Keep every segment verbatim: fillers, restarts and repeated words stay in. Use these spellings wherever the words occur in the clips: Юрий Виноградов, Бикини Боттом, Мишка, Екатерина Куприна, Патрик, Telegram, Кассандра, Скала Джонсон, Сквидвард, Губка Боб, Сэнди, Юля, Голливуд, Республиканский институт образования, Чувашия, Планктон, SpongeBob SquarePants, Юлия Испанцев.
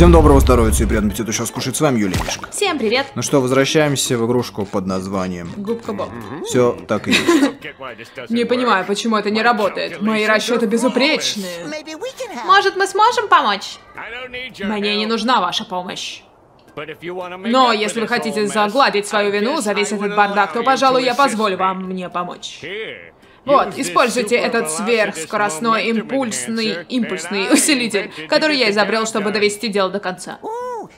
Всем доброго здоровья и приятного аппетита. Сейчас кушать с вами Юля и Мишка. Всем привет. Ну что, возвращаемся в игрушку под названием Губка Боб. Все так и есть. Не понимаю, почему это не работает. Мои расчеты безупречные. Может, мы сможем помочь? Мне не нужна ваша помощь. Но если вы хотите загладить свою вину за весь этот бардак, то, пожалуй, я позволю вам мне помочь. Вот, используйте этот сверхскоростной импульсный, импульсный усилитель, который я изобрел, чтобы довести дело до конца. О,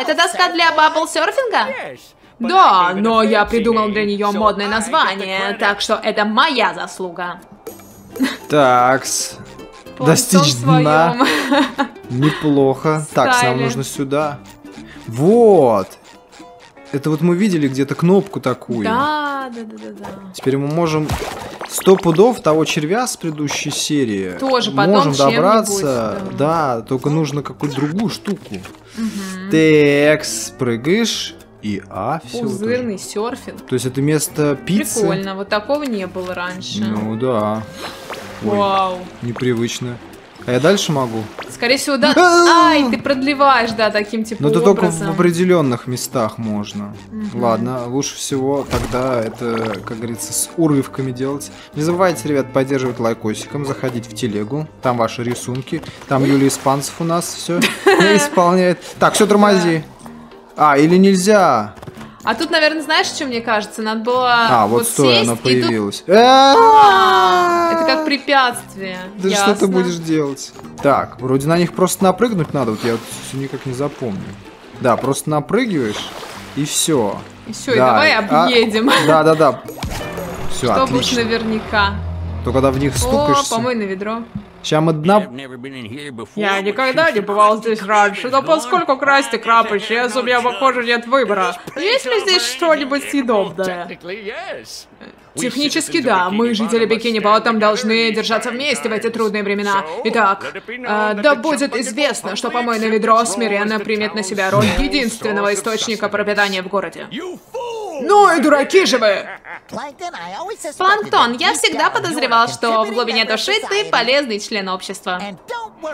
это доска для бабл-серфинга? Да, но я придумал для нее модное название, так что это моя заслуга. Такс. Достичь дна. Неплохо. Такс, нам нужно сюда. Вот. Это вот мы видели где-то кнопку такую. Да, да, да, да, да. Теперь мы можем сто пудов того червя с предыдущей серии. Тоже потом можем добраться. Да. да, только нужно какую-то другую штуку. Угу. Текс, прыгаешь и а, все. Пузырный серфинг. То есть это место пиццы. Прикольно, вот такого не было раньше. Ну да. Ой, вау. Непривычно. А я дальше могу? Скорее всего, да. Ай, ты продлеваешь, да, таким типа образом. Но это только в определенных местах можно. Угу. Ладно, лучше всего тогда это, как говорится, с урывками делать. Не забывайте, ребят, поддерживать лайкосиком, заходить в телегу. Там ваши рисунки. Там Юлия Испанцев у нас все исполняет. Так, все, тормози. А, или нельзя? А тут, наверное, знаешь, что мне кажется? Надо было. А, вот стой, она появилась. Это как препятствие. Да что ты будешь делать? Так, вроде на них просто напрыгнуть надо. Вот я вот все никак не запомню. Да, просто напрыгиваешь и все. И все, и давай объедем. Да, да, да. Все, отлично. Чтобы наверняка. То когда в них стукаешься. О, помой на ведро. Сейчас мы дна... Я никогда не бывал здесь раньше, но поскольку красть и краб исчез, у меня, похоже, нет выбора. Есть ли здесь что-нибудь съедобное? Технически, да. Мы, жители Бикини Боттом, должны держаться вместе в эти трудные времена. Итак, э, да будет известно, что помойное ведро смиренно примет на себя роль единственного источника пропитания в городе. Ну и дураки же вы! Планктон, я всегда подозревал, что в глубине души ты полезный член общества.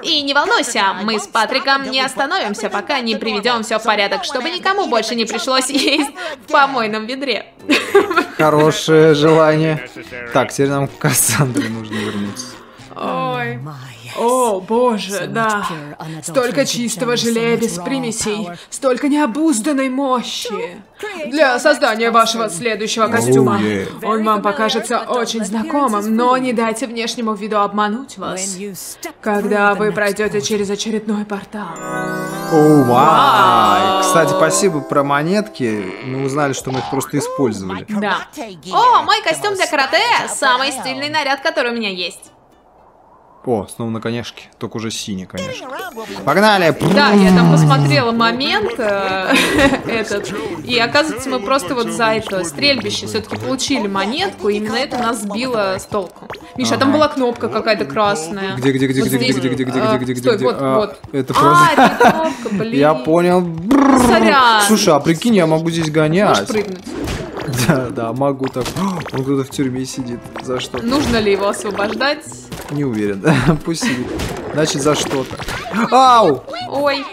И не волнуйся, мы с Патриком не остановимся, пока не приведем все в порядок, чтобы никому больше не пришлось есть в помойном ведре. Хорошее желание. Так, теперь нам к Кассандре нужно вернуться. Ой. О, боже, да. Столько чистого желе без примесей, столько необузданной мощи. Для создания вашего следующего костюма. Он вам покажется очень знакомым, но не дайте внешнему виду обмануть вас, когда вы пройдете через очередной портал. О, вау! Кстати, спасибо про монетки. Мы узнали, что мы их просто использовали. Да. О, мой костюм для карате! Самый стильный наряд, который у меня есть. О, снова на конешке, только уже синий, конечно. Погнали! Да, я там посмотрела момент этот, и оказывается, мы просто вот за это стрельбище все-таки получили монетку, и именно это нас сбило с толку. Миша, там была кнопка какая-то красная. Где, где, где, где, где, где, где, где, где, где, где? А, это кнопка, блин. Я понял. Слушай, а прикинь, я могу здесь гонять. Да, да, могу так. Он кто-то в тюрьме сидит. За что? Нужно ли его освобождать? Не уверен. Пусть сидит. Значит, за что-то. Ау! Ой.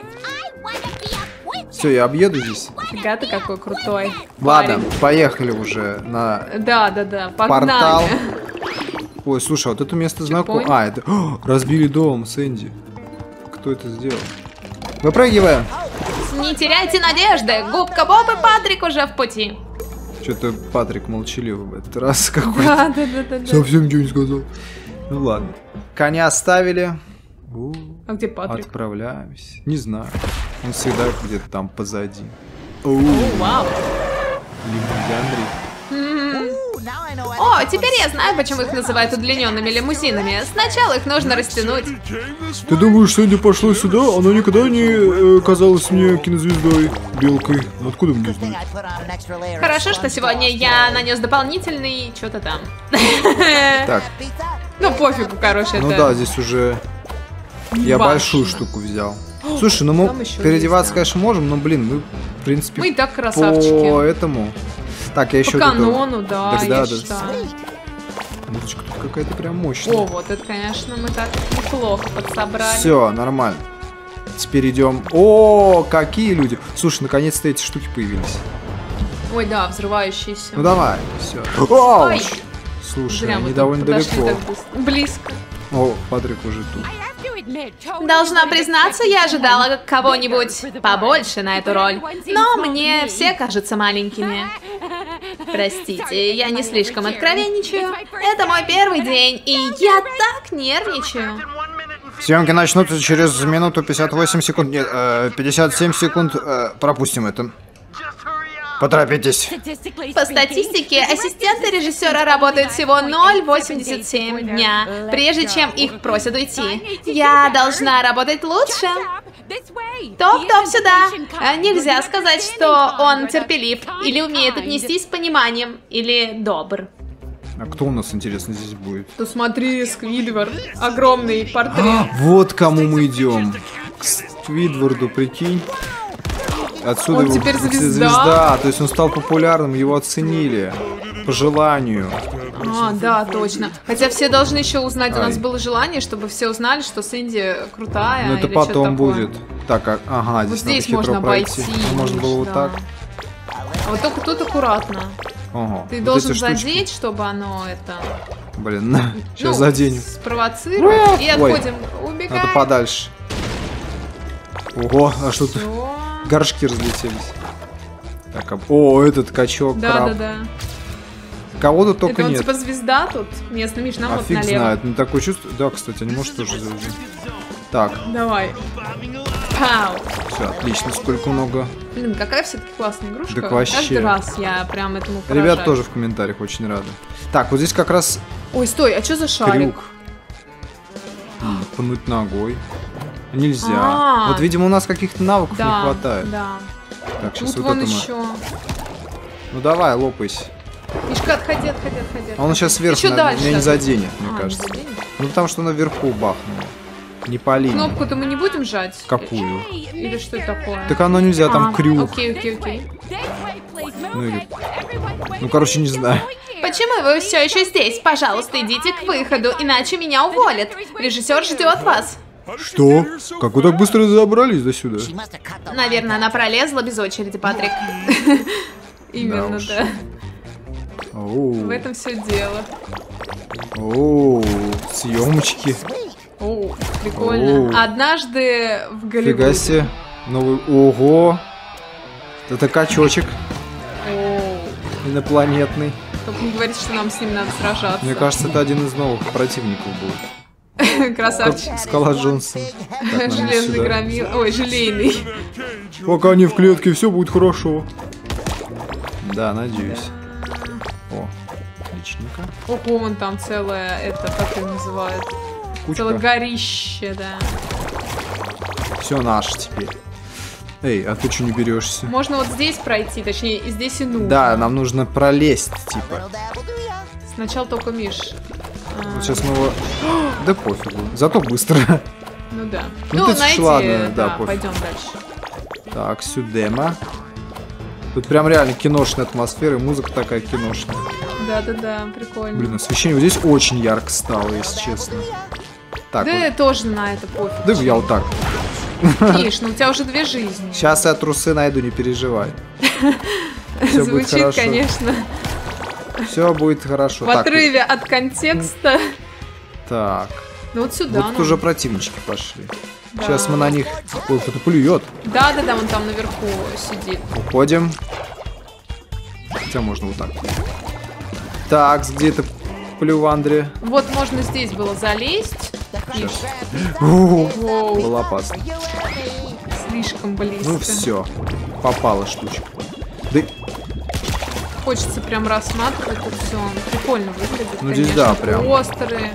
Все, я объеду здесь. Фига ты какой крутой. Ладно, парень. Поехали уже на. Да, да, да. Погнали. Портал. Ой, слушай, вот это место знакомое. А, это. О, разбили дом, Сэнди. Кто это сделал? Выпрыгиваем. Не теряйте надежды. Губка Боб и Патрик уже в пути. Что-то Патрик молчалив в этот раз какой-то. Да, да, да, да. Совсем ничего не сказал. Ну ладно. Коня оставили. У, а где Патрик? Отправляемся. Не знаю. Он всегда где-то там позади. О, вау. Лимузин. О, теперь я знаю, почему их называют удлиненными лимузинами. Сначала их нужно растянуть. Ты думаешь, Сэнди пошла сюда? Она никогда не э, казалась мне кинозвездой, белкой. Откуда мне знать? Хорошо, что сегодня я нанес дополнительный что-то там. Так. Ну пофигу, короче. Ну это... да, здесь уже я Башня. большую штуку взял. Слушай, ну мы переодеваться, конечно, можем, но, блин, мы, в принципе, мы и так красавчики. Поэтому... Так, я еще по канону, да, так, я да, считаю. Музычка тут какая-то прям мощная. О, вот это, конечно, мы так неплохо подсобрали. Все, нормально. теперь идем. О, какие люди. Слушай, наконец-то эти штуки появились. Ой, да, взрывающиеся. Ну давай, все. Ой. Слушай, зря они довольно далеко. Близко. О, Патрик уже тут. Должна признаться, я ожидала кого-нибудь побольше на эту роль. Но мне все кажутся маленькими. Простите, я не слишком откровенничаю. Это мой первый день, и я так нервничаю. Съемки начнутся через минуту пятьдесят восемь секунд. Нет, пятьдесят семь секунд. Пропустим это. Поторопитесь. По статистике, ассистенты режиссера работают всего ноль целых восемьдесят семь сотых дня, прежде чем их просят уйти. Я должна работать лучше. Топ-топ сюда. Нельзя сказать, что он терпелив, или умеет отнестись с пониманием, или добр. А кто у нас, интересно, здесь будет? Ну смотри, Сквидвард. Огромный портрет. А, вот кому мы идем. К Сквидварду, прикинь. Отсюда он его, теперь звезда. звезда, то есть он стал популярным, его оценили по желанию. А, да, точно. Хотя все должны еще узнать, Ай. у нас было желание, чтобы все узнали, что Сэнди крутая. Ну это или потом будет. Так, а, ага, здесь, вот здесь надо хитро можно пройти. Обойти, можно было да. вот так. А вот только тут аккуратно. Ага. Ты вот должен задеть, чтобы оно это. Блин, ну, сейчас заденем. Спровоцируем и отходим. Убегаем. Надо подальше. Ого, а что ты? Горшки разлетелись. Так, об... О, этот качок. Да, краб. да, да. Кого-то только это, нет. Это типа звезда тут. Местный Миш, нам а вот фиг налево. Знает. Ну такое чувство. Да, кстати, они может тоже звезды. Так. Давай. Пау. Все, отлично. Сколько много. Блин, какая все-таки классная игрушка. Так вообще. Каждый раз я прям этому поражаюсь. Ребят тоже в комментариях очень рады. Так, вот здесь как раз. Ой, стой, а что за шарик? Пнуть ногой. Нельзя. А -а -а. Вот, видимо, у нас каких-то навыков да, не хватает. Да. Так, сейчас вот, вот это еще. Мы... Ну давай, лопайся. Мишка, отходи, отходи, отходи. А он сейчас вверх, еще на... дальше, меня не заденет, мне а, кажется. Не ну потому что она вверху бахнула. Не пали. Кнопку-то мы не будем жать? Какую? Или что это такое? Так оно нельзя, а, там крюк. Окей, окей, окей. Ну, или... ну короче, не знаю. Почему вы все еще здесь? Пожалуйста, идите к выходу, иначе меня уволят. Режиссер ждет вас. Что? Как вы так быстро забрались до сюда? Наверное, она пролезла без очереди, Патрик. Именно, да. В этом все дело. О, съемочки. О, прикольно. Однажды в Голливуде. Фига себе. Новый... Ого. Это качочек. Инопланетный. Только не говорите, что нам с ним надо сражаться. Мне кажется, это один из новых противников будет. Красавчик. Скала Джонсон. Железный громил. Ой, желейный. Пока они в клетке, все будет хорошо. Да, надеюсь. О, отличненько. О, вон там целое, это, как ее называют? Кучка. Целое горище, да. Все наше теперь. Эй, а ты что не берешься? Можно вот здесь пройти, точнее, здесь и нужно. Да, нам нужно пролезть, типа. Сначала только Миш. Вот сейчас мы его... Да пофигу. Зато быстро. Ну да. Ну, ну ты найди... ладно, да, да пойдем дальше. Так, сюдема. Тут прям реально киношная атмосфера, и музыка такая киношная. Да-да-да, прикольно. Блин, освещение вот здесь очень ярко стало, если честно. Так, да вот. Тоже на это пофиг. Да я вот так. Миш, ну у тебя уже две жизни. Сейчас я трусы найду, не переживай. Все звучит, будет хорошо. Конечно. Все будет хорошо. В отрыве так, от контекста. Так. Ну вот сюда. Вот тут уже противнички пошли. Да. Сейчас мы на них... Ой, кто-то плюет. Да-да-да, он там наверху сидит. Уходим. Хотя можно вот так. Так, где-то плювандре. Вот можно здесь было залезть. Было опасно. Слишком близко. Ну все, попала штучка. Да... Хочется прям рассматривать это все. Прикольно выглядит. Ну здесь да, прям. Острые.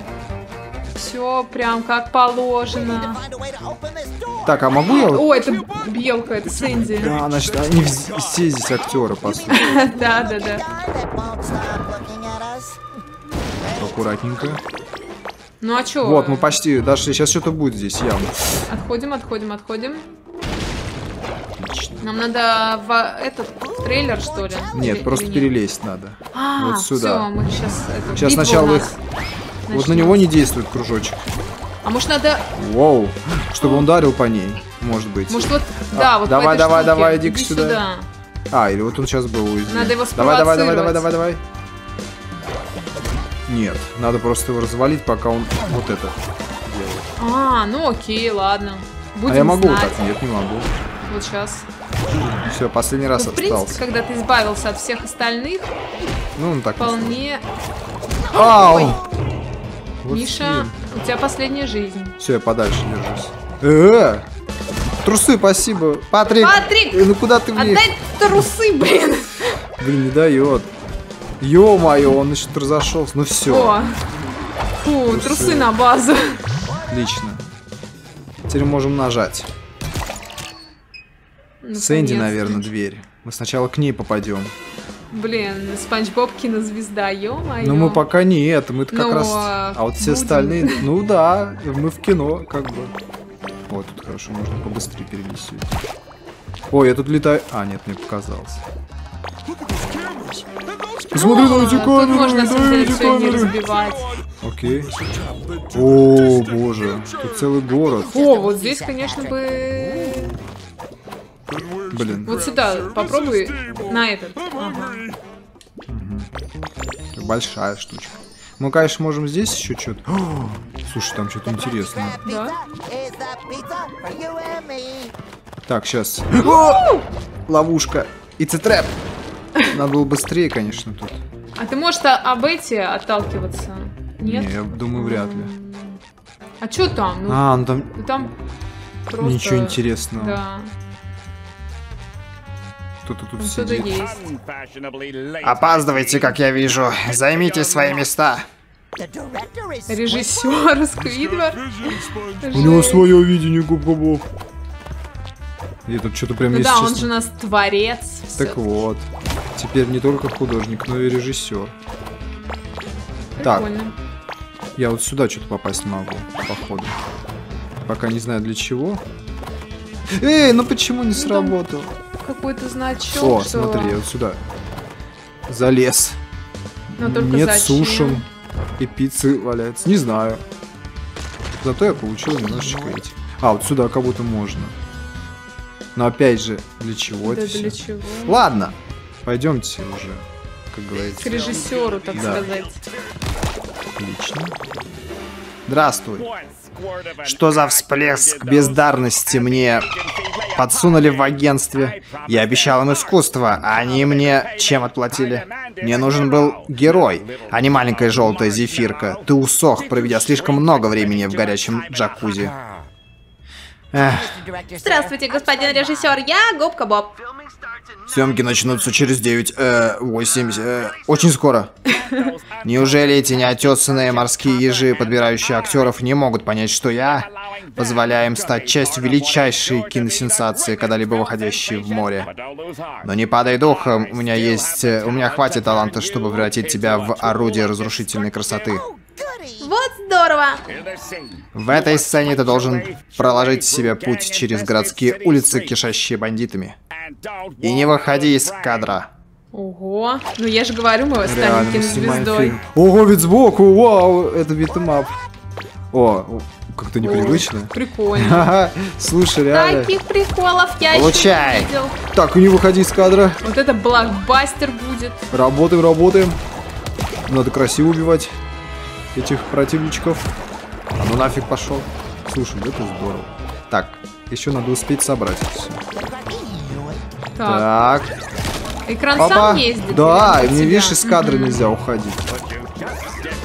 Все прям как положено. Так, а могу я? О, это белка, это Сэнди. Да, значит, они все здесь актеры, по сути. Да, да, да. Аккуратненько. Ну а что? Вот, мы почти дошли. Сейчас что-то будет здесь явно. Отходим, отходим, отходим. Нам надо в этот трейлер, что ли? Нет, или, просто или нет? перелезть надо. А, вот сюда. Все, мы сейчас это, сейчас сначала их... Начнем. Вот на него не действует кружочек. А может надо... Воу, чтобы он ударил по ней. может быть. Может, вот, да, а, вот давай, давай, штуке. давай, иди-ка иди сюда. сюда. А, или вот он сейчас был. Уйди. Надо его спровоцировать. Давай, давай, давай, давай, давай. Нет, надо просто его развалить, пока он вот это делает. А, ну окей, ладно. Будем а я могу знать. Вот так? Нет, не могу. Вот сейчас. Все, последний раз ну, в принципе, остался. Когда ты избавился от всех остальных, ну, он так вполне... Ау! Вот Миша, блин. У тебя последняя жизнь. Все, я подальше держусь. Э-э-э! Трусы, спасибо. Патрик! Патрик! Э, ну куда ты влез? Отдай трусы, блин! Блин, не дает. Ё-моё, он значит разошелся. Ну все. О. Фу, трусы. трусы на базу. Отлично. Теперь можем нажать. Сэнди, наверное, дверь. Мы сначала к ней попадем. Блин, Спанч Боб кинозвезда, ё-моё. Ну мы пока не это, мы-то как Но, раз... А вот все будем. остальные... Ну да, мы в кино, как бы. Вот, тут хорошо, можно побыстрее перенести. Ой, я тут летаю... А, нет, мне показалось. Смотри, на эти камеры, можно, на эти камеры. Окей. О, боже, тут целый город. О, вот здесь, конечно, бы... Блин. Вот сюда попробуй на этот. Ага. Угу. Большая штучка. Мы, конечно, можем здесь еще что-то. Слушай, там что-то интересное. Да? Так, сейчас. О! Ловушка. It's a trap. Надо было быстрее, конечно, тут. А ты можешь об эти отталкиваться? Нет? Не, я думаю, вряд ли. А что там? Ну, а, ну там... там просто... Ничего интересного. Да. Кто-то тут сидит. Опаздывайте, как я вижу. Займите свои места. Режиссер Сквидвард. У него свое видение губ-губов. И тут что-то прям ну есть. Да, честно. Он же у нас творец. Так вот. Теперь не только художник, но и режиссер. Прикольно. Так. Я вот сюда что-то попасть могу, походу. Пока не знаю для чего. Эй, ну почему не ну, сработал? Какой-то значок. О, что... смотри, я вот сюда залез. Но Нет зачем? суши и пиццы валяются. Не знаю. Зато я получил немножечко эти. А, вот сюда как будто можно. Но опять же, для чего да это для все? Чего? Ладно, пойдемте уже, как говорится. К режиссеру, так да. сказать. Отлично. Здравствуй. Что за всплеск бездарности мне подсунули в агентстве? Я обещал им искусство, а они мне чем отплатили? Мне нужен был герой, а не маленькая желтая зефирка. Ты усох, проведя слишком много времени в горячем джакузи. Эх. Здравствуйте, господин режиссер, я Губка Боб. Съемки начнутся через девять, восемь, очень скоро. Неужели эти неотесанные морские ежи, подбирающие актеров, не могут понять, что я позволяю им стать частью величайшей киносенсации, когда-либо выходящей в море? Но не падай духом, у меня есть, у меня хватит таланта, чтобы превратить тебя в орудие разрушительной красоты. Вот здорово! В этой сцене ты должен проложить себе путь через городские улицы, кишащие бандитами. И не выходи из кадра. Ого! Ну я же говорю, мы станем кинозвездой. Ого, ведь сбоку! Вау! Это битэмап. О, как-то непривычно. О, прикольно. Слушай, реально. Таких приколов я Получай. еще не видел. Так, не выходи из кадра. Вот это блокбастер будет. Работаем, работаем. Надо красиво убивать этих противничков. А ну нафиг пошел. Слушай, это здорово. Так, еще надо успеть собрать все. Так. так. Экран Папа. сам ездит. Да, и мне, видишь, из кадра mm-hmm. нельзя уходить.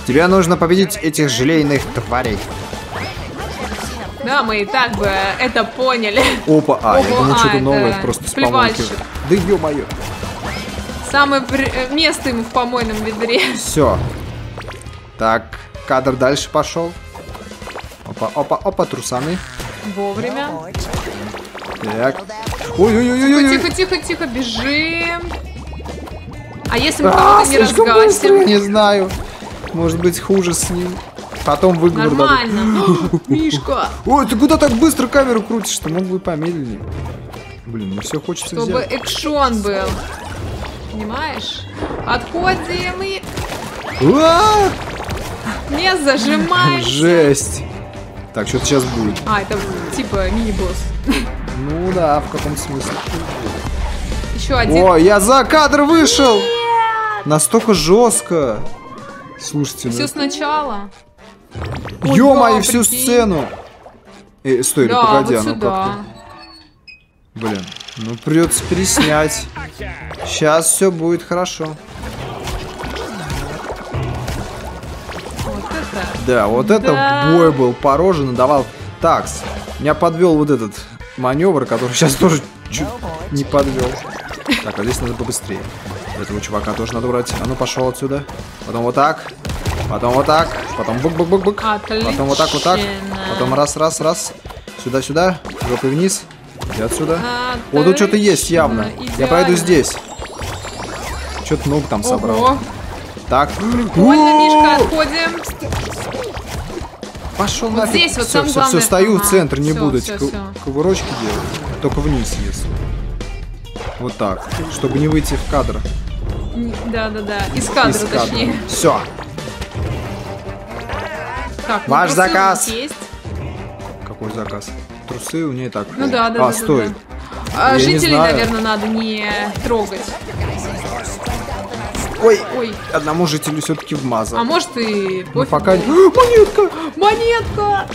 Тебе нужно победить этих желейных тварей. Да, мы и так бы это поняли. Опа, а, Ого, я думаю, а, что-то новое просто с помойки. Да ё-моё. Самое при... место ему в помойном ведре. Все. Так, кадр дальше пошел. Опа, опа, опа, трусаны. Вовремя. Так. Ой-ой-ой-ой-ой. Тихо, тихо, тихо, бежим. А если мы кого-то не разгасим? Не знаю. Может быть, хуже с ним. Потом выговор дадут. Нормально. Мишка. Ой, ты куда так быстро камеру крутишь-то? Мог бы помедленнее. Блин, ну все хочется взять. Чтобы экшон был. Понимаешь? Отходим и... Не зажимаешь. Жесть. Так, что-то сейчас будет. А, это типа мини-босс. Ну да, в каком смысле? Еще один. О, я за кадр вышел! Нет! Настолько жестко. Слушайте. Все ну... сначала. Ё-моё, всю сцену. Э, стой, да, погоди, вот ну как-то. Блин, ну придется переснять. Сейчас все будет хорошо. Вот это. Да, вот да. это бой был, порожен, давал. Такс, меня подвел вот этот маневр, который сейчас тоже чуть не подвел. Так, а здесь надо побыстрее. Этого чувака тоже надо брать. А ну пошел отсюда. Потом вот так. Потом вот так. Потом бук-бук-бук-бук. Потом вот так, вот так. Потом раз-раз-раз. Сюда-сюда. Жопой вниз. И отсюда. Отлично. О, тут что-то есть явно. Идеально. Я пройду здесь. Что-то много там собрал. Ого. Так. Прикольно, Мишка, отходим. Пошел вот нафиг. Здесь вот все, все, все, стою ага. в центр, не все, буду все, все. Кувырочки делать. Только вниз, если. Вот так, чтобы не выйти в кадр. Да-да-да, из кадра, из кадра. Точнее. Все. Так, ну, ваш заказ. Есть. Какой заказ? Трусы у нее и так. Ну да, да, да. А, да, стой. Да, да. А, жителей, наверное, надо не трогать. Ой, ой. Одному жителю все-таки вмазал. А может и... Ну, пока... Монетка! Монетка!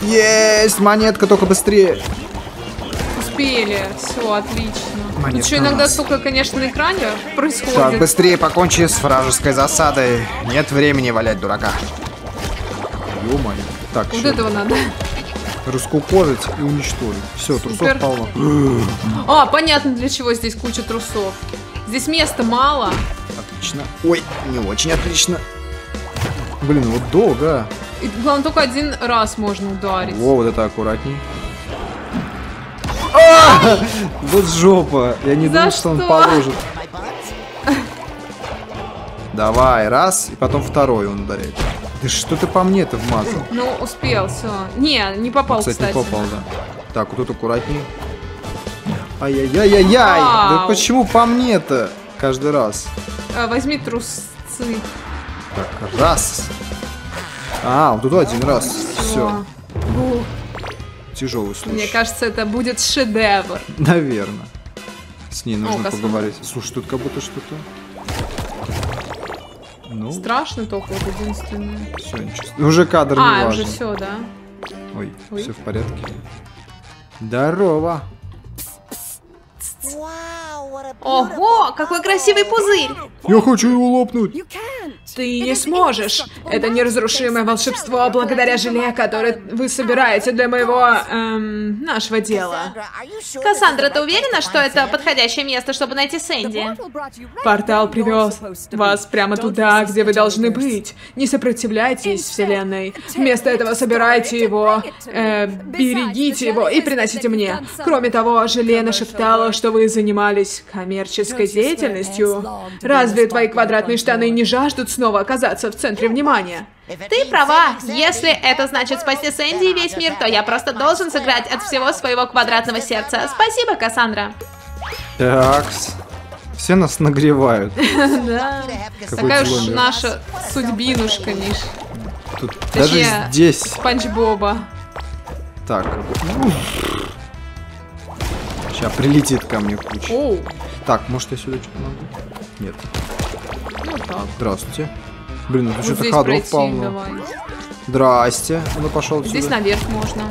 Есть! Монетка, только быстрее. Успели. Все, отлично. Монетка. Тут еще иногда столько, конечно, на экране происходит. Так, быстрее покончи с вражеской засадой. Нет времени валять дурака. Ё-моё. Так, вот этого надо. Раскукожить и уничтожить. Все, трусов полно. А, понятно, для чего здесь куча трусов. Здесь места мало. Отлично. Ой, не очень отлично. Блин, вот долго. И, главное, только один раз можно ударить. О, вот это аккуратней. А! Вот жопа. Я не думал, что он положит. Давай, раз, и потом второй он ударяет. Да что ты по мне-то вмазал? Ну, успел, все. Не, не попал, кстати. Кстати, не попал, да. Так, вот тут аккуратней. Ай-яй-яй-яй-яй! Да почему по мне-то каждый раз? А, возьми трусы. Так, раз. А, вот тут один раз. Все. Тяжелый случай. Мне кажется, это будет шедевр. Наверное. С ней нужно О, поговорить. Слушай, тут как будто что-то... Ну. Страшно только вот единственное. Все, ничего. Уже кадр не важен. А, уже все, да. Ой, Ой, все в порядке. Здорово. Ого, какой красивый пузырь! Я хочу его лопнуть! Ты не сможешь! Это неразрушимое волшебство благодаря желе, которое вы собираете для моего... Эм, нашего дела. Кассандра, ты уверена, что это подходящее место, чтобы найти Сэнди? Портал привез вас прямо туда, где вы должны быть. Не сопротивляйтесь вселенной. Вместо этого собирайте его, э, берегите его и приносите мне. Кроме того, желе нашептало, что вы занимались коммерческой деятельностью. Разве твои квадратные штаны не жаждут снова оказаться в центре внимания? Ты права. Если это значит спасти Сэнди и весь мир, то я просто должен сыграть от всего своего квадратного сердца. Спасибо, Кассандра. Так, все нас нагревают. Да. Такая уж наша судьбинушка, Миш. Тут даже здесь. Спанч Боба. Так. Сейчас прилетит ко мне куча. Оу. Так, может я сюда что-то могу? Нет. Ну, так. Здравствуйте. Блин, ну вот что-то ходов полно. Здрасте. Ну пошел сюда. Здесь наверх можно.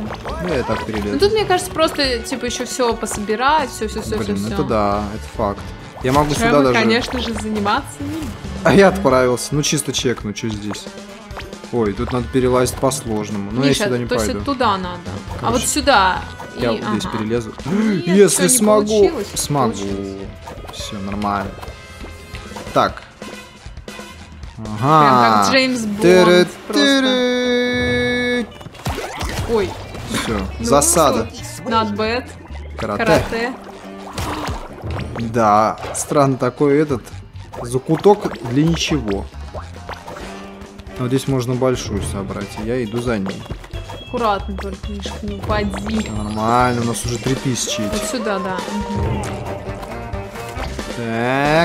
Ну я так перелез. Ну тут, мне кажется, просто типа еще все пособирать, все-все-все. Блин, все, это все. Да, это факт. Я могу Чем сюда мы, даже... конечно же, заниматься. А я отправился. Ну чисто чекну, что здесь. Ой, тут надо перелазить по-сложному. Но Миша, я сюда не то пойду. То есть туда надо. Короче. А вот сюда... Я и, здесь ага. перелезу. Нет, если смогу. Получилось. Смогу. Получилось. Все нормально. Так. Ага. Прям как Джеймс Бонд. Ой. Все. Ну, засада. Not bad. Карате. Карате. Да. Странно такой этот. Закуток для ничего. Но здесь можно большую собрать. Я иду за ней. Аккуратно только, Мишка, не упади. Нормально, у нас уже три тысячи. Вот сюда, да.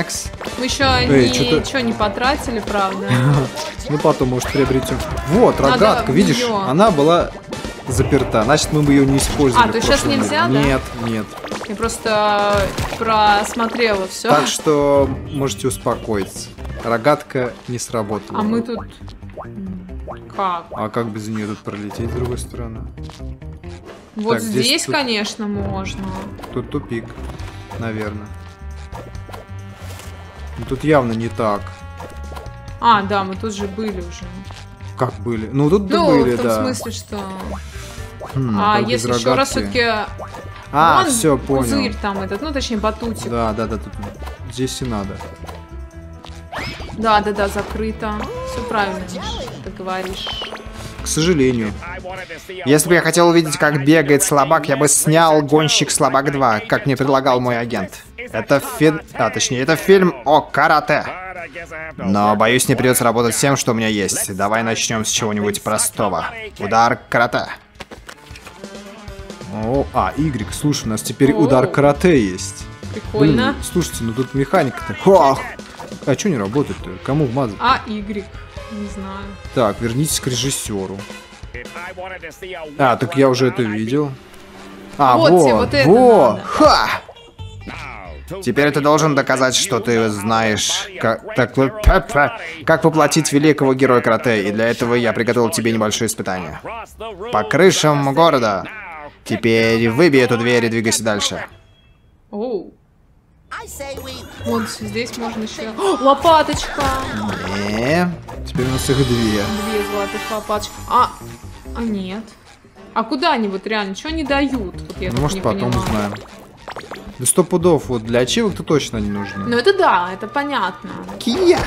Такс. Мы еще Эй, ничего не потратили, правда. Ну потом, может, приобретем. Вот, рогатка, видишь? Она была заперта. Значит, мы бы ее не использовали. А, то сейчас нельзя, да? Нет, нет. Я просто просмотрела все. Так что можете успокоиться. Рогатка не сработала. А мы тут... Как? А как без нее тут пролететь с другой стороны? Вот так, здесь, здесь тут... конечно, можно. Тут тупик, наверное. Но тут явно не так. А, да, мы тут же были уже. Как были? Ну, тут ну, были, да. Ну, в том да. смысле, что... Хм, а если еще рогатки... раз все-таки... А, вон все, понял. Пузырь там этот, ну, точнее, батутик. Да, да, да, тут... здесь и надо. Да, да, да, закрыто. Все правильно, ты говоришь. К сожалению. Если бы я хотел увидеть, как бегает слабак, я бы снял «Гонщик слабак два», как мне предлагал мой агент. Это фи... а, точнее, это фильм о карате. Но, боюсь, мне придется работать с тем, что у меня есть. Давай начнем с чего-нибудь простого. Удар карате. О, а, Y, слушай, у нас теперь О-о-о. удар карате есть. Прикольно. Блин, слушайте, ну тут механика-то. Ох! А что не работает-то? Кому вмазать? А, Y. Не знаю. Так, вернитесь к режиссеру. А, так я уже это видел. А, вот, вот, вот, это вот. Ха! Теперь ты должен доказать, что ты знаешь, как, так, как воплотить великого героя карате, и для этого я приготовил тебе небольшое испытание. По крышам города. Теперь выбей эту дверь и двигайся дальше. Оу. Вон здесь можно еще... О, лопаточка! Не, теперь у нас их две. Две золотых лопаточки. А, а нет. А куда они вот реально? Чего не дают? Вот я ну, может, не потом понимаю. Узнаем. Да сто пудов, вот для ачивок-то точно не нужно. Ну это да, это понятно. Кия!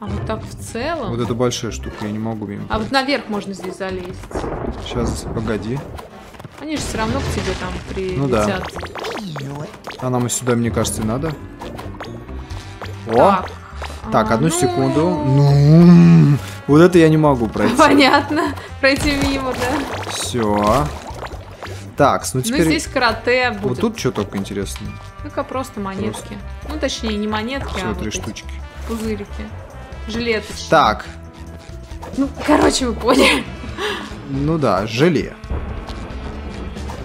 А вот так в целом... Вот это большая штука, я не могу им... А вот наверх можно здесь залезть. Сейчас, погоди. Они же все равно к тебе там прилетят. Ну да. А нам и сюда, мне кажется, и надо. О! Так, так а, одну ну... секунду. Ну, вот это я не могу пройти. Понятно. Пройти мимо, да. Все. Так, ну теперь... Ну здесь карате будет. Вот тут что только интересно. Ну-ка просто монетки. Просто. Ну точнее не монетки, все а три вот штучки. Пузырики. Жилеточки. Так. Ну, короче, вы поняли. Ну да, желе.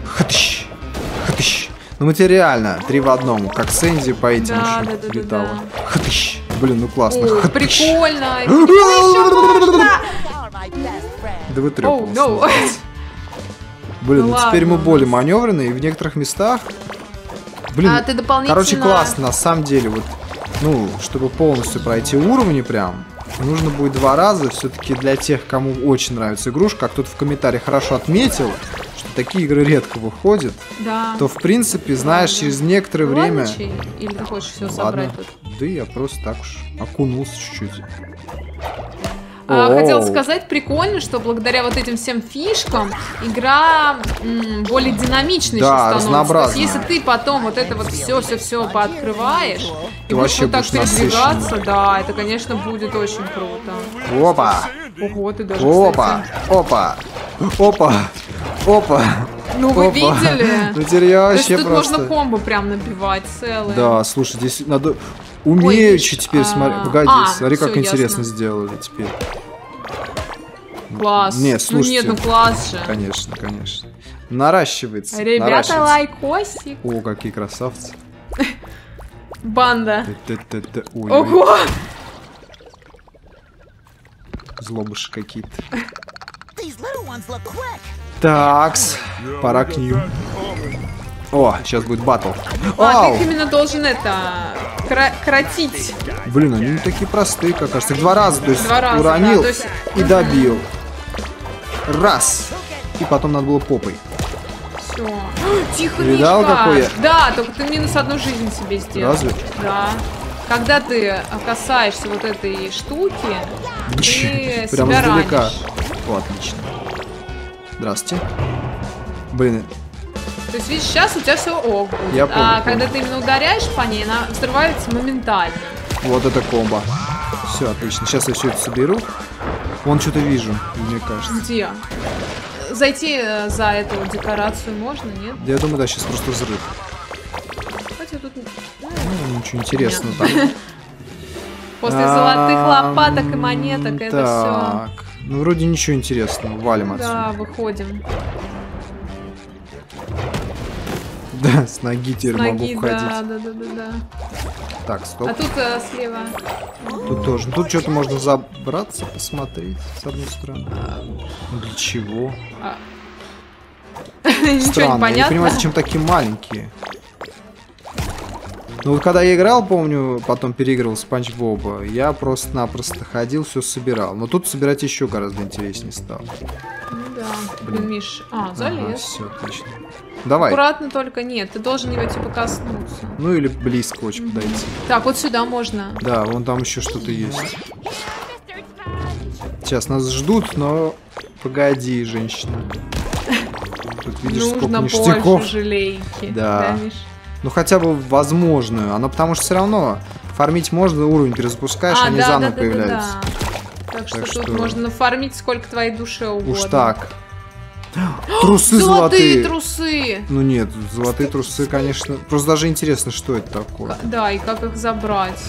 Хатыщ. Хатыщ. Ну мы тебе реально три в одном, как Сэнди по этим да, еще да, да, летала. Да, да. Хатыщ. Блин, ну классно. О, прикольно. Да вы трёпнулись. Блин, ну, ну теперь мы более маневренные, и в некоторых местах... Блин, а, ты дополнительно... короче, классно, на самом деле. Вот, ну, чтобы полностью пройти уровни прям, нужно будет два раза. Все-таки для тех, кому очень нравится игрушка, как кто-то в комментариях хорошо отметил, что такие игры редко выходят, да. то, в принципе, знаешь, да, через некоторое ну, время... Ладно, или ты хочешь все собрать тут? Да я просто так уж окунулся чуть-чуть. Хотела сказать, прикольно, что благодаря вот этим всем фишкам игра м, более динамичной да, становится. Есть, если ты потом вот это вот все-все-все пооткрываешь и будешь вот так передвигаться, да, это, конечно, будет очень круто. Опа! Ого, ты даже, опа! Кстати... Опа! Опа! Опа! Ну вы Опа. видели? Ну, теперь я вообще тут просто... можно комбо прям набивать целое. Да, слушай, здесь надо... Умеючи теперь, а... смотри, погоди, а, смотри, как интересно ясно. сделали теперь. Класс. Нет, слушайте. Ну нет, ну класс же. Конечно, конечно. Наращивается. Ребята, наращивается. лайкосик. О, какие красавцы. Банда. Ого! Злобыши какие-то. Такс, пора к ним. О, сейчас будет батл. А, Ау! ты именно должен это... кротить. Блин, они не такие простые, как кажется. Их два раза, то есть два раза, уронил да, то есть... и добил. Раз. И потом надо было попой. Все. Тихо, Видал, Мишка. какой я? Да, только ты минус одну жизнь себе сделал. Разве? Да. Когда ты касаешься вот этой штуки, ты прям себя издалека. ранишь. О, отлично. Здравствуйте. Блин, то есть, видишь, сейчас у тебя все ок. Я помню, а помню. когда ты именно ударяешь по ней, она взрывается моментально. Вот это комбо. Все, отлично. Сейчас я все это соберу. Вон что-то вижу, мне кажется. Где? Зайти за эту декорацию можно, нет? Я думаю, да, сейчас просто взрыв. Хотя тут... Ну, ничего интересного там. После золотых лопаток и монеток это все... Ну, вроде ничего интересного. Валим отсюда. Да, выходим. Да, с ноги теперь могу ходить. Да, да, да, да, да. Так, стоп. А тут а, слева. Тут тоже. Тут что-то можно забраться, посмотреть, с одной стороны. А... Для чего? А... Странно, не понятно. Я не понимаю, зачем такие маленькие. Ну вот когда я играл, помню, потом переигрывал Спанч Боба, я просто-напросто ходил, все собирал. Но тут собирать еще гораздо интереснее стало. Ну да. Блин, Миш. А, залез. Ага, все, отлично. Давай. Аккуратно только, нет, ты должен ее типа коснуться. Ну или близко очень mm-hmm. подойти. Так, вот сюда можно. Да, вон там еще что-то есть. Сейчас нас ждут, но... Погоди, женщина. Тут видишь, нужно сколько ништяков. Нужно больше желейки. Да. Да, Миш? Ну хотя бы возможную. Она потому что все равно фармить можно, уровень перезапускаешь, а, они да, заново да, да, появляются. Да, да. Так, так что, что тут можно фармить сколько твоей душе угодно. Уж так. Трусы золотые. Золотые трусы. Ну нет, золотые трусы, конечно. Просто даже интересно, что это такое. Да, и как их забрать.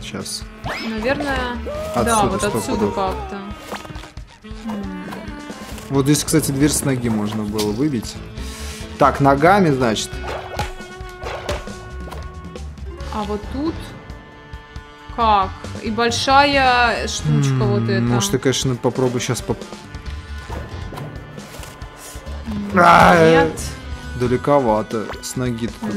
Сейчас. Наверное, отсюда, да, вот отсюда как-то. Вот здесь, кстати, дверь с ноги можно было выбить. Так, ногами, значит. А вот тут как? И большая штучка mm, вот эта. Может, ты, конечно, попробуй сейчас поп... Нет. Далековато. С ноги mm.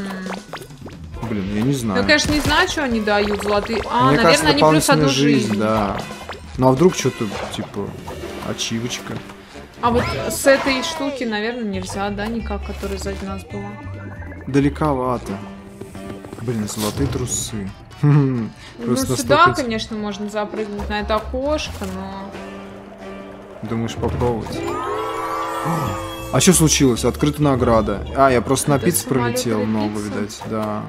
Блин, я не знаю. Ну, конечно, не знаю, что они дают золотые. А, мне наверное, кажется, они плюс одну жизнь. жизнь. Да. Ну, а вдруг что-то, типа, ачивочка. А вот с этой штуки, наверное, нельзя, да, никак, которая сзади нас была. Далековато. Блин, золотые трусы. Ну, просто сюда, наступить... конечно, можно запрыгнуть на это окошко, но... Думаешь, попробовать? А что случилось? Открыта награда. А, я просто на пиццу пролетел много, видать. Да.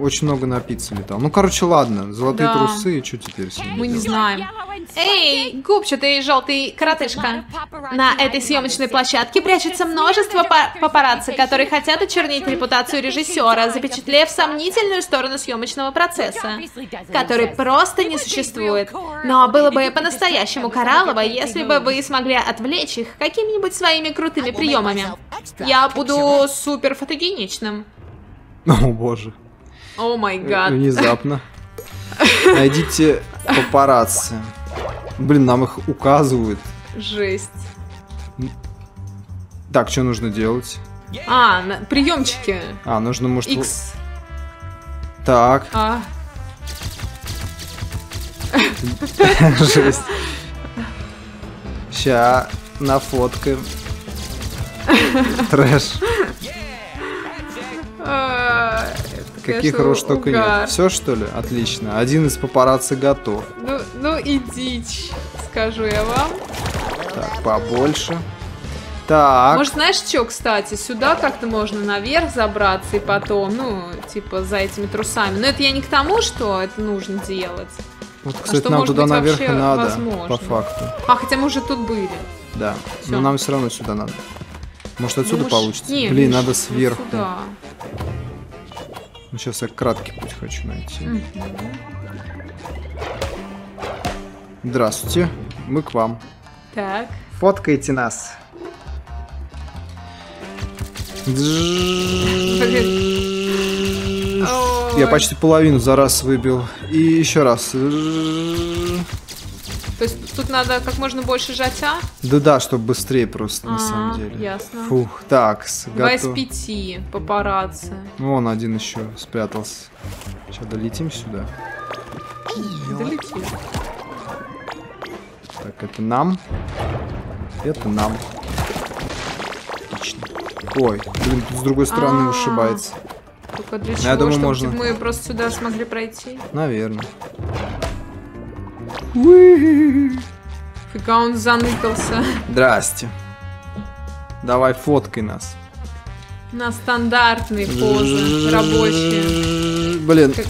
Очень много на пиццу летал. Ну, короче, ладно. Золотые да. трусы, и что теперь с ними? Мы делать? Не знаем. Эй, губчатый желтый коротышка. На этой съемочной площадке прячется множество пар папарацци, которые хотят очернить репутацию режиссера, запечатлев сомнительную сторону съемочного процесса, который просто не существует. Но было бы по-настоящему кораллово, если бы вы смогли отвлечь их какими-нибудь своими крутыми приемами. Я буду супер фотогеничным. О боже. О май гад. Внезапно. Найдите папарацци. Блин, нам их указывают. Жесть. Так, что нужно делать? А, на... приемчики. А, нужно, может... X. Так. А. Жесть. Ща, нафоткаем. Трэш. Каких хорош только нет. Все, что ли? Отлично. Один из папарацци готов. Ну, ну и дичь, скажу я вам. Так, побольше. Так. Может, знаешь что, кстати? Сюда как-то можно наверх забраться и потом, ну, типа, за этими трусами. Но это я не к тому, что это нужно делать. Вот, кстати, а что, нам может туда быть, наверх и надо, возможно. По факту. А, хотя мы уже тут были. Да, всё. Но нам все равно сюда надо. Может, отсюда ну, получится? Не, блин, не надо сверху. Сюда. Ну, сейчас я краткий путь хочу найти. Mm-hmm. Здравствуйте, мы к вам. Так. Фоткайте нас. Я почти половину за раз выбил. И еще раз. То есть тут надо как можно больше жать, а? Да, да, чтобы быстрее просто, а -а, на самом деле. Ясно. Фух, так, готов. два из пяти, папарацци. Вон один еще спрятался. Сейчас долетим сюда. Долетим. Так, это нам. Это нам. Отлично. Ой, блин, тут с другой стороны а -а -а. ушибается. Только для чего? Я думаю, можно... мы просто сюда смогли пройти? Наверное. Фига, он заныкался. Здрасте. Давай, фоткай нас. На стандартные позы, рабочие. Блин. Как...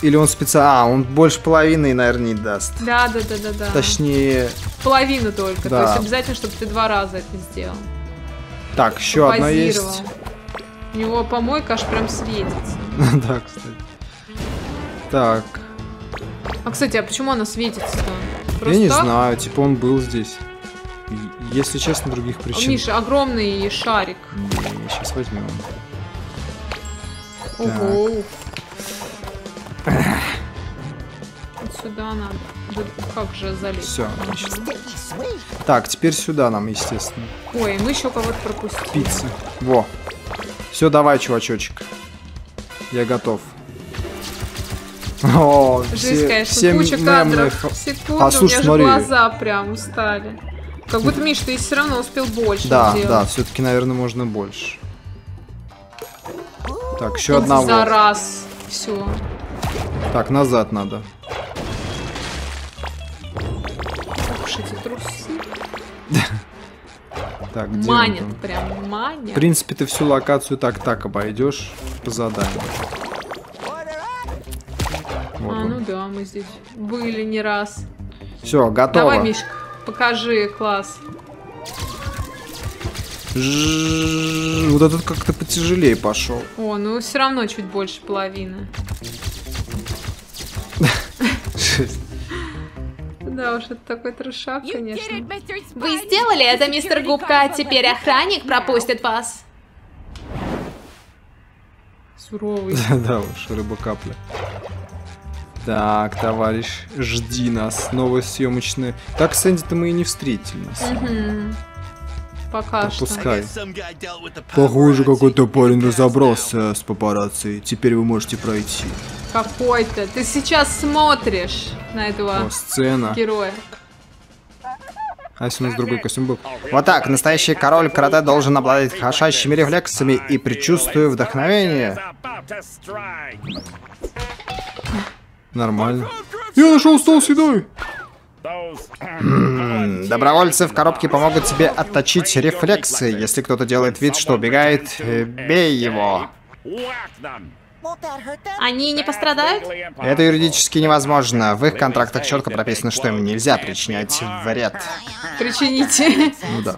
Или он специально... А, он больше половины, наверное, не даст. Да, да, да, да, да. Точнее... Половину только. Да. То есть обязательно, чтобы ты два раза это сделал. Так, еще одна есть. У него помойка аж прям светится. Да, кстати. Так... А, кстати, а почему она светится-то? просто? Я не знаю, типа он был здесь. Если честно, других причин. Миша, огромный шарик. Не, сейчас возьмем. Ого. Вот сюда надо. Как же залезть? Все, сейчас... Так, теперь сюда нам, естественно. Ой, мы еще кого-то пропустили. Пицца. Во. Все, давай, чувачочек. Я готов. О, жизнь, все, конечно, все куча кадров. Секунду, а, слушай, у меня смотри. Же глаза прям устали. Как будто, Миш, ты все равно успел больше Да, сделать. Да, все-таки, наверное, можно больше. Так, еще одна вот. За раз. Все. Так, назад надо. Уж эти трусы. Так, манит, прям манит. В принципе, ты всю локацию так-так обойдешь по заданию. Вот а, он. Ну да, мы здесь были не раз. Все, готово. Давай, Мишка, покажи класс. Ж-ж-ж-ж, вот этот как-то потяжелее пошел. О, ну все равно чуть больше половины. Да уж, это такой трешак, конечно. Вы сделали это, мистер Губка, теперь охранник пропустит вас. Суровый. Да уж, рыба капля. Так, товарищ, жди нас, новые съемочные. Так, Сэнди-то мы и не встретили нас. Пока что. Пускай. Похоже, какой-то парень разобрался с папарацци. Теперь вы можете пройти. Какой-то. Ты сейчас смотришь на этого О, сцена. Героя. А если у нас другой костюм был? Вот так. Настоящий король карате должен обладать хорошащими рефлексами и предчувствуя вдохновение. Нормально. Я нашел стол с едой. Добровольцы в коробке помогут тебе отточить рефлексы. Если кто-то делает вид, что убегает, бей его. Они не пострадают? Это юридически невозможно. В их контрактах четко прописано, что им нельзя причинять вред. Причините. Ну да.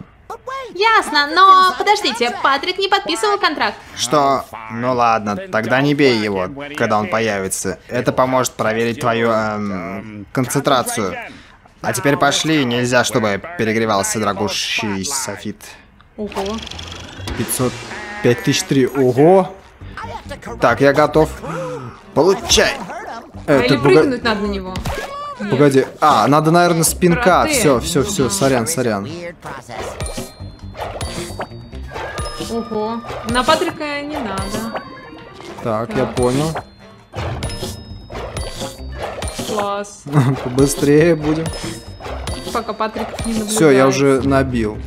Ясно, но подождите, Патрик не подписывал контракт. Что? Ну ладно, тогда не бей его, когда он появится. Это поможет проверить твою эм, концентрацию. А теперь пошли, нельзя, чтобы перегревался дорогущий софит. Ого. пятьсот, пять тысяч три, ого. Так, я готов. Получай. Э, а или прыгнуть надо на него. Погоди, а, надо, наверное, спинка. Все, все, все, сорян, сорян. Ого, на Патрика не надо. Так, так. Я понял. Класс. Побыстрее будем. Пока Патрик не наблюдает. Все, я уже набил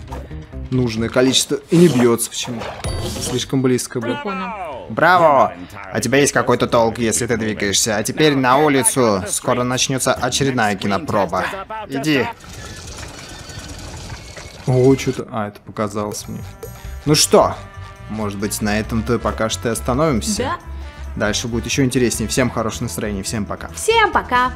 нужное количество. И не бьется почему. Слишком близко был. Браво! А тебя есть какой-то толк, если ты двигаешься. А теперь на улицу. Скоро начнется очередная кинопроба. Иди. О, что-то... А, это показалось мне. Ну что, может быть, на этом-то пока что и остановимся. Да. Дальше будет еще интереснее. Всем хорошего настроения, всем пока. Всем пока!